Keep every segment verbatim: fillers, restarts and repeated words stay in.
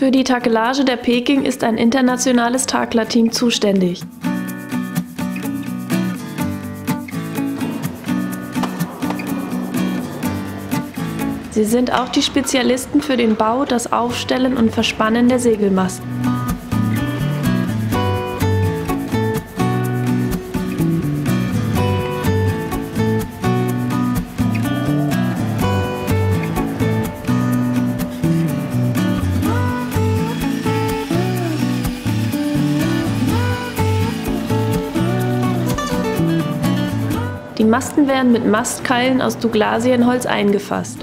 Für die Takelage der Peking ist ein internationales Takler-Team zuständig. Sie sind auch die Spezialisten für den Bau, das Aufstellen und Verspannen der Segelmasten. Die Masten werden mit Mastkeilen aus Douglasienholz eingefasst.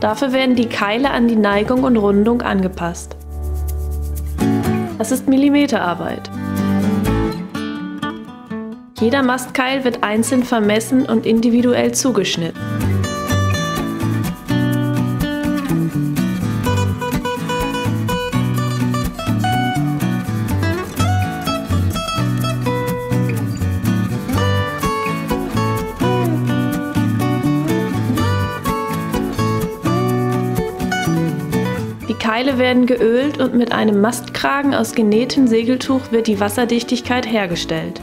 Dafür werden die Keile an die Neigung und Rundung angepasst. Das ist Millimeterarbeit. Jeder Mastkeil wird einzeln vermessen und individuell zugeschnitten. Die Keile werden geölt und mit einem Mastkragen aus genähtem Segeltuch wird die Wasserdichtigkeit hergestellt.